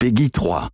PEGI 3.